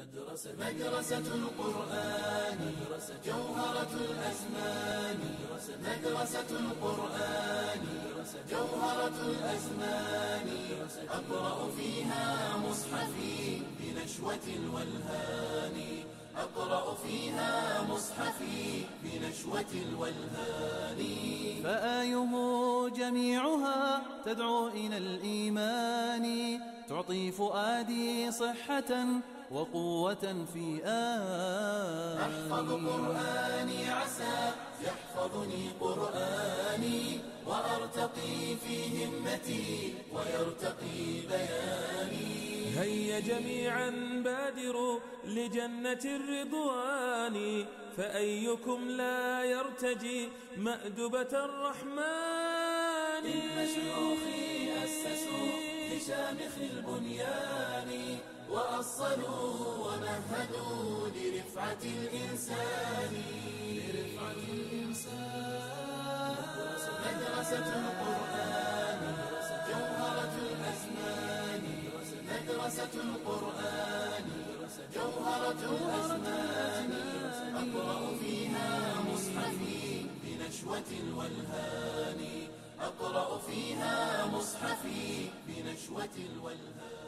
مدرسة القرآن جوهرة الأزمان مدرسة القرآن جوهرة الأزمان أقرأ فيها مصحفي بنشوة الولهان أقرأ فيها مصحفي بنشوة الولهان فآيه جميعها تدعو إلى الإيمان تعطي فؤادي صحة وقوة في آني أحفظ قرآني عسى يحفظني قرآني وأرتقي في همتي ويرتقي بياني هيا جميعا بادروا لجنة الرضوان فأيكم لا يرتجي مأدبة الرحمن إن مشيوخي أسسوا لشامخ البنيان وأصلوا ومهدوا لرفعة الإنسان مدرسة القرآن جوهرة الأزمان مدرسة القرآن جوهرة الأزمان أقرأ فيها مصحفي بنشوة الولهان أقرأ فيها مصحفي بنشوة الولهان.